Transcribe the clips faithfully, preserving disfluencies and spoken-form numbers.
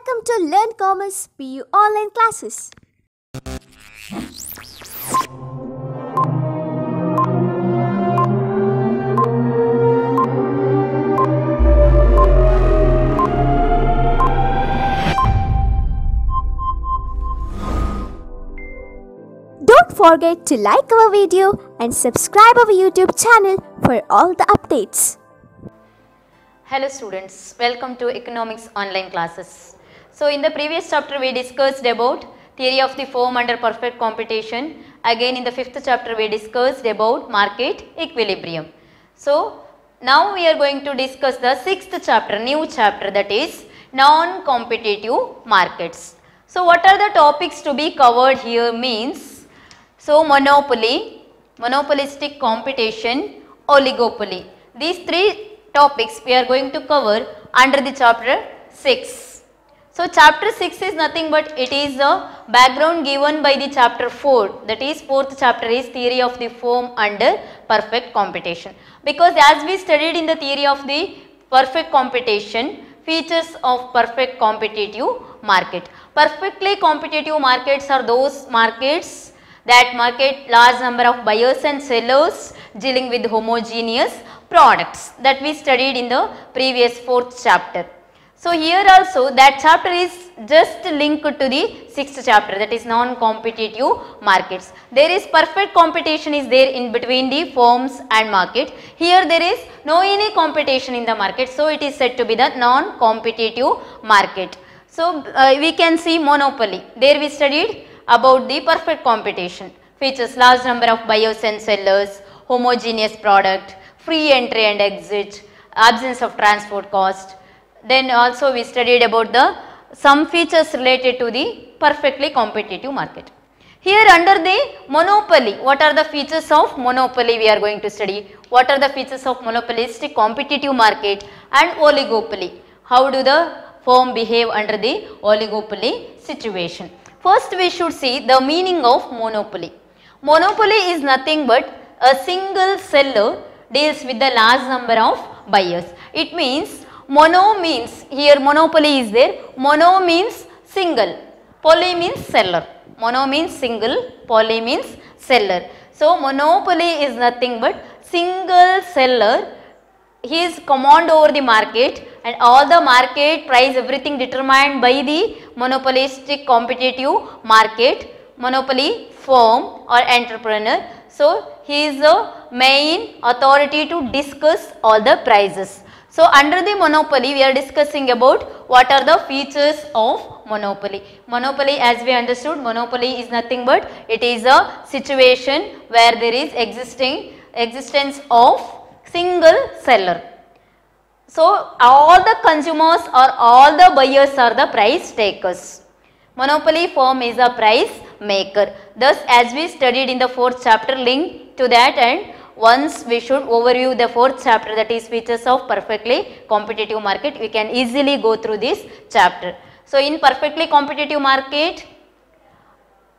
welcome to Learn Commerce P U online classes. Don't forget to like our video and subscribe our YouTube channel for all the updates. Hello students, welcome to Economics online classes. So in the previous chapter we discussed about theory of the firm under perfect competition. Again in the fifth chapter we discussed about market equilibrium. So now we are going to discuss the sixth chapter, new chapter, that is non-competitive markets. So what are the topics to be covered here means, so monopoly, monopolistic competition, oligopoly. These three topics we are going to cover under the chapter six. So chapter six is nothing but it is the background given by the chapter four, that is fourth chapter is theory of the firm under perfect competition, because as we studied in the theory of the perfect competition, features of perfect competitive market. Perfectly competitive markets are those markets that market large number of buyers and sellers dealing with homogeneous products that we studied in the previous fourth chapter. So here also that chapter is just linked to the sixth chapter, that is non-competitive markets. There is perfect competition is there in between the firms and market. Here there is no any competition in the market, so it is said to be the non-competitive market. So uh, we can see monopoly. There we studied about the perfect competition, features large number of buyers and sellers, homogeneous product, free entry and exit, absence of transport cost. Then also we studied about the some features related to the perfectly competitive market. Here under the monopoly, what are the features of monopoly we are going to study, what are the features of monopolistic competitive market, and oligopoly, how do the firm behave under the oligopoly situation. First we should see the meaning of monopoly. Monopoly is nothing but a single seller deals with the large number of buyers. It means mono means here monopoly is there, mono means single, poly means seller, mono means single, poly means seller. So monopoly is nothing but single seller, his command over the market, and all the market price everything determined by the monopolistic competitive market, monopoly firm or entrepreneur. So he is the main authority to discuss all the prices. So under the monopoly we are discussing about what are the features of monopoly. Monopoly, as we understood, monopoly is nothing but it is a situation where there is existing existence of single seller. So all the consumers or all the buyers are the price takers. Monopoly firm is a price maker. Thus, as we studied in the fourth chapter, link to that, and once we should overview the fourth chapter, that is features of perfectly competitive market. We can easily go through this chapter. So in perfectly competitive market,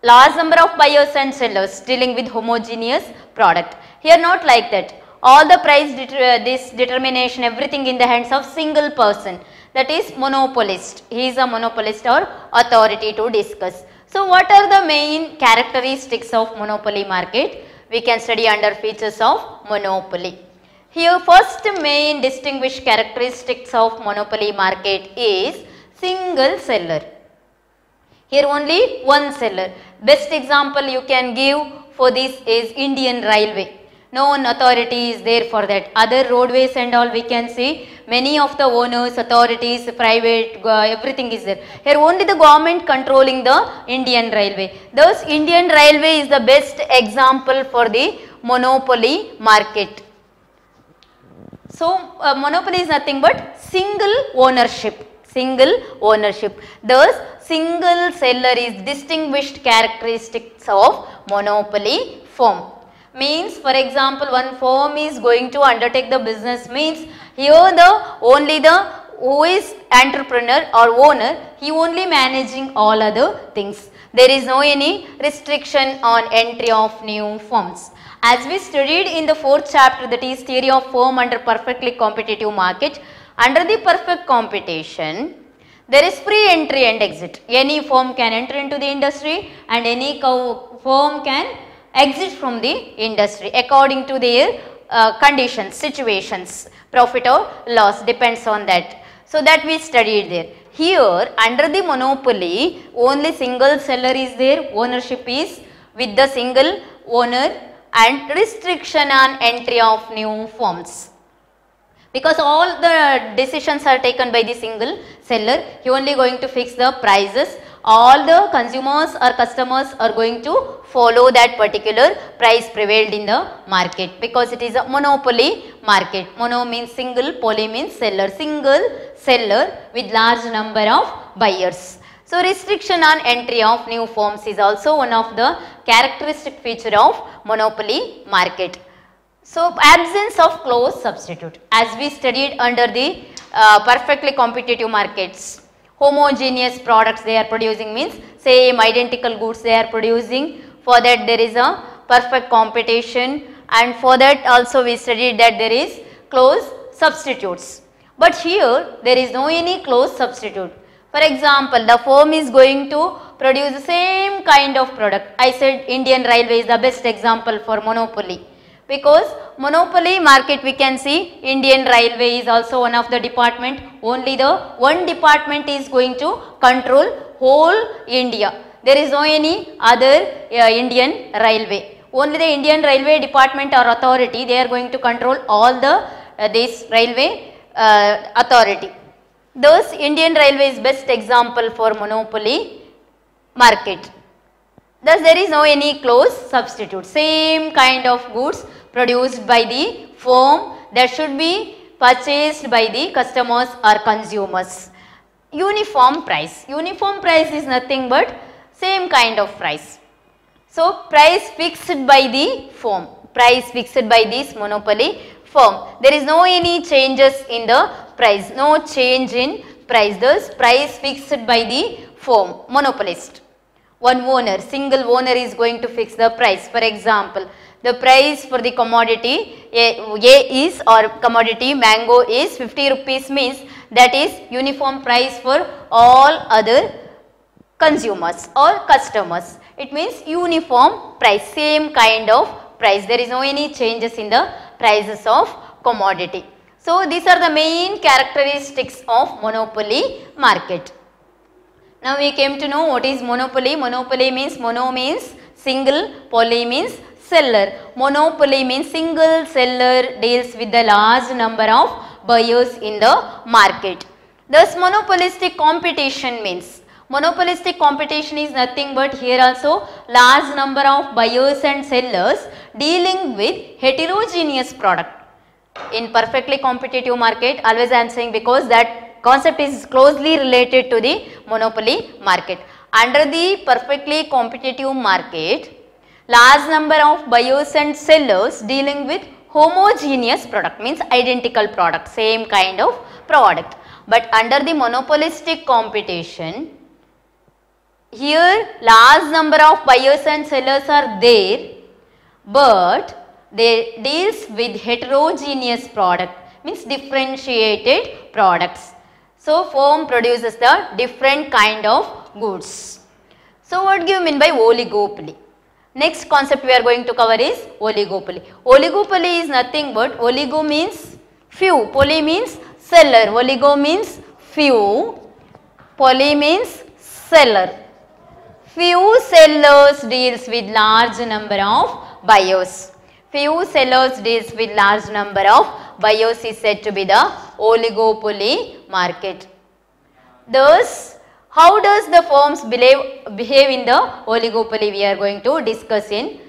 large number of buyers and sellers dealing with homogeneous product. Here not like that. All the price det- this determination, everything in the hands of single person, that is monopolist. He is a monopolist or authority to discuss. So what are the main characteristics of monopoly market? We can study under features of monopoly. Here first main distinguished characteristics of monopoly market is single seller. Here only one seller. Best example you can give for this is Indian Railway. No one authority is there for that. Other roadways and all we can see many of the owners, authorities, private, uh, everything is there. Here only the government controlling the Indian Railway. Thus Indian Railway is the best example for the monopoly market. So uh, monopoly is nothing but single ownership. Single ownership. Thus, single seller is distinguished characteristics of monopoly firm. Means for example one firm is going to undertake the business, means here the only the who is entrepreneur or owner, he only managing all other things. There is no any restriction on entry of new firms. As we studied in the fourth chapter, that is theory of firm under perfectly competitive market, under the perfect competition There is free entry and exit. Any firm can enter into the industry and any firm can exit from the industry according to their uh, conditions, situations. Profit or loss depends on that. So that we studied there. Here under the monopoly, only single seller is there, ownership is with the single owner, and restriction on entry of new firms. Because all the decisions are taken by the single seller, he only going to fix the prices. All the consumers or customers are going to follow that particular price prevailed in the market, because it is a monopoly market. Mono means single, poly means seller. Single seller with large number of buyers. So restriction on entry of new firms is also one of the characteristic feature of monopoly market. So absence of close substitute, as we studied under the uh, perfectly competitive markets. Homogeneous products they are producing means same identical goods they are producing. For that there is a perfect competition, and for that also we studied that there is close substitutes. But here there is no any close substitute. For example, the firm is going to produce the same kind of product. I said Indian Railway is the best example for monopoly. Because monopoly market we can see Indian Railway is also one of the department. Only the one department is going to control whole India. There is no any other uh, Indian Railway. Only the Indian Railway department or authority, they are going to control all the uh, this railway uh, authority. Thus Indian Railway is best example for monopoly market. Thus there is no any close substitute. Same kind of goods produced by the firm that should be purchased by the customers or consumers. Uniform price. Uniform price is nothing but same kind of price. So price fixed by the firm. Price fixed by this monopoly firm. There is no any changes in the price. No change in price. Thus price fixed by the firm, monopolist. One owner, single owner is going to fix the price. For example, the price for the commodity A, A is, or commodity mango is fifty rupees, means that is uniform price for all other consumers or customers. It means uniform price, same kind of price. There is no any changes in the prices of commodity. So these are the main characteristics of monopoly market. Now we came to know what is monopoly. Monopoly means mono means single, poly means seller. Monopoly means single seller deals with the large number of buyers in the market. Thus monopolistic competition means, monopolistic competition is nothing but here also large number of buyers and sellers dealing with heterogeneous product. In perfectly competitive market, always I am saying, because that concept is closely related to the monopoly market. Under the perfectly competitive market, large number of buyers and sellers dealing with homogeneous product, means identical product, same kind of product. But under the monopolistic competition, here large number of buyers and sellers are there, but they deals with heterogeneous product, means differentiated products. So firm produces the different kind of goods. So what do you mean by oligopoly? Next concept we are going to cover is oligopoly. Oligopoly is nothing but, oligo means few, poly means seller, oligo means few, poly means seller. Few sellers deals with large number of buyers. Few sellers deals with large number of buyers is said to be the oligopoly market. Thus, how does the firms behave, behave in the oligopoly? We are going to discuss in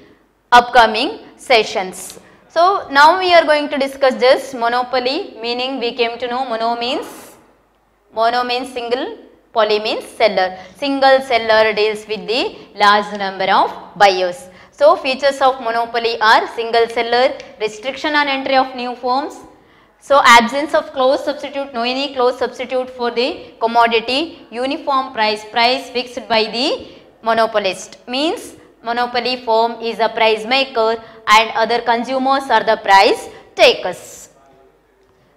upcoming sessions. So now we are going to discuss just monopoly, meaning we came to know mono means, mono means single, poly means seller. Single seller deals with the large number of buyers. So features of monopoly are single seller, restriction on entry of new firms, so absence of close substitute, no any close substitute for the commodity, uniform price, price fixed by the monopolist, means monopoly firm is a price maker and other consumers are the price takers.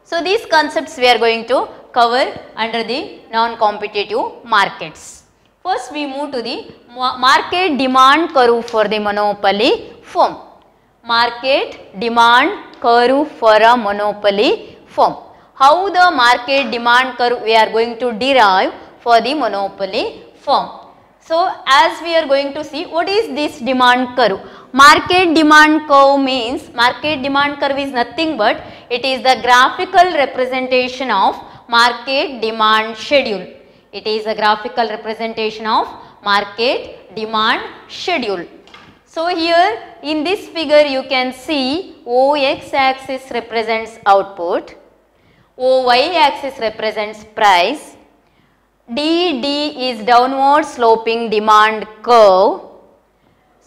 So these concepts we are going to cover under the non-competitive markets. First we move to the market demand curve for the monopoly firm. Market demand curve for a monopoly firm. How the market demand curve we are going to derive for the monopoly firm. So as we are going to see, what is this demand curve? Market demand curve means, market demand curve is nothing but it is the graphical representation of market demand schedule. It is a graphical representation of market demand schedule. So here in this figure you can see O X axis represents output, O Y axis represents price, D D is downward sloping demand curve.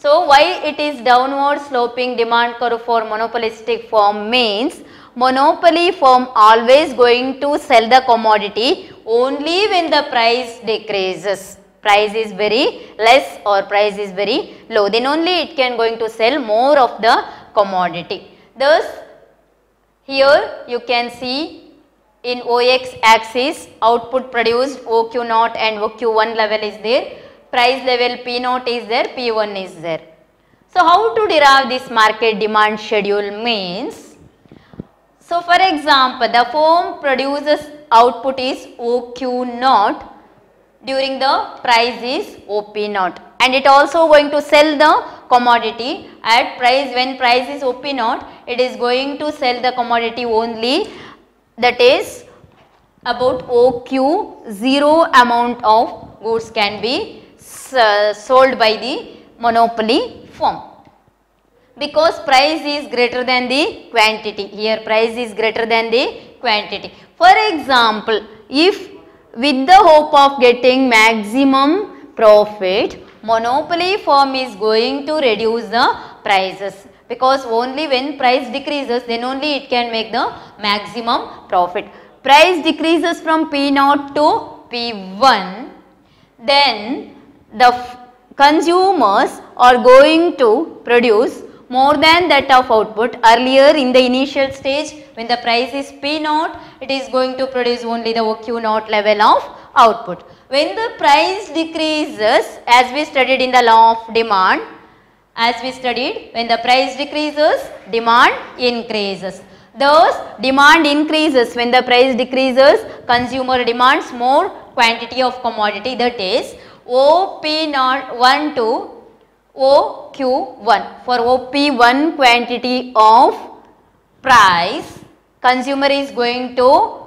So why it is downward sloping demand curve for monopolistic firm means, monopoly firm always going to sell the commodity only when the price decreases. Price is very less or price is very low, then only it can going to sell more of the commodity. Thus here you can see in O X axis output produced O Q zero and O Q one level is there, price level P zero is there, P one is there. So how to derive this market demand schedule means, so for example the firm produces output is O Q zero during the price is O P zero and it also going to sell the commodity at price when price is O P zero, it is going to sell the commodity only, that is about O Q zero amount of goods can be uh, sold by the monopoly firm, because price is greater than the quantity. Here price is greater than the quantity. For example, if with the hope of getting maximum profit, monopoly firm is going to reduce the prices, because only when price decreases then only it can make the maximum profit. Price decreases from P zero to P one, then the consumers are going to produce more than that of output. Earlier in the initial stage when the price is P zero, it is going to produce only the O Q zero level of output. When the price decreases, as we studied in the law of demand, as we studied, when the price decreases, demand increases. Thus, demand increases when the price decreases, consumer demands more quantity of commodity, that is O P one to O Q one. For O P one quantity of price, consumer is going to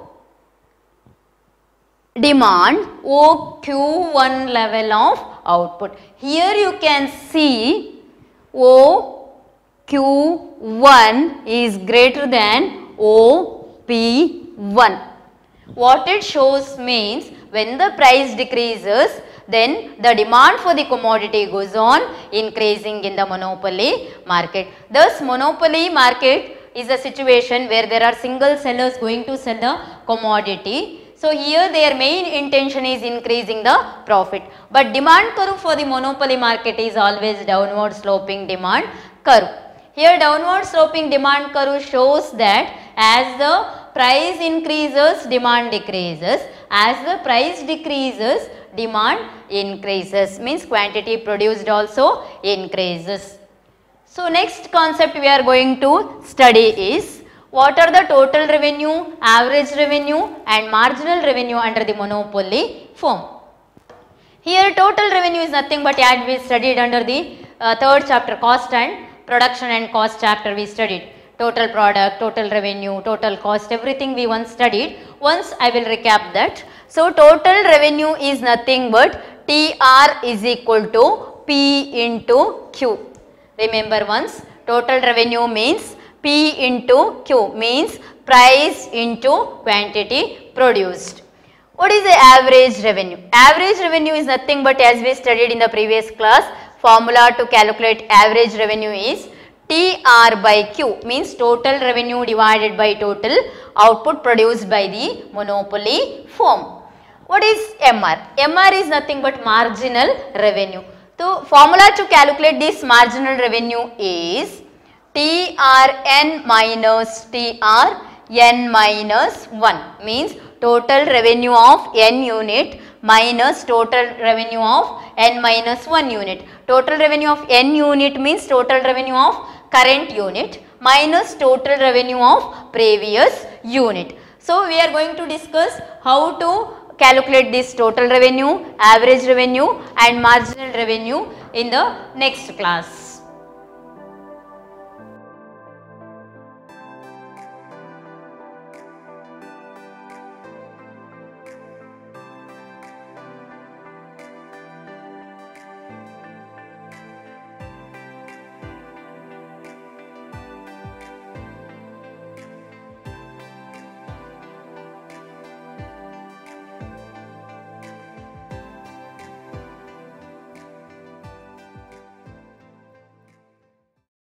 demand O Q one level of output. Here you can see O Q one is greater than O P one. What it shows means, when the price decreases, then the demand for the commodity goes on increasing in the monopoly market. Thus, monopoly market is a situation where there are single sellers going to sell the commodity. So here their main intention is increasing the profit, but demand curve for the monopoly market is always downward sloping demand curve. Here downward sloping demand curve shows that as the price increases, demand decreases, as the price decreases, demand increases, means quantity produced also increases. So next concept we are going to study is, what are the total revenue, average revenue and marginal revenue under the monopoly firm? Here total revenue is nothing but as we studied under the uh, third chapter, cost and production and cost chapter we studied. Total product, total revenue, total cost, everything we once studied. Once I will recap that. So total revenue is nothing but T R is equal to P into Q. Remember once, total revenue means P into Q, means price into quantity produced. What is the average revenue? Average revenue is nothing but, as we studied in the previous class, formula to calculate average revenue is T R by Q, means total revenue divided by total output produced by the monopoly firm. What is M R? M R is nothing but marginal revenue. So formula to calculate this marginal revenue is T R N minus T R N minus one, means total revenue of n unit minus total revenue of n minus one unit. Total revenue of n unit means total revenue of current unit minus total revenue of previous unit. So, we are going to discuss how to calculate this total revenue, average revenue and marginal revenue in the next class.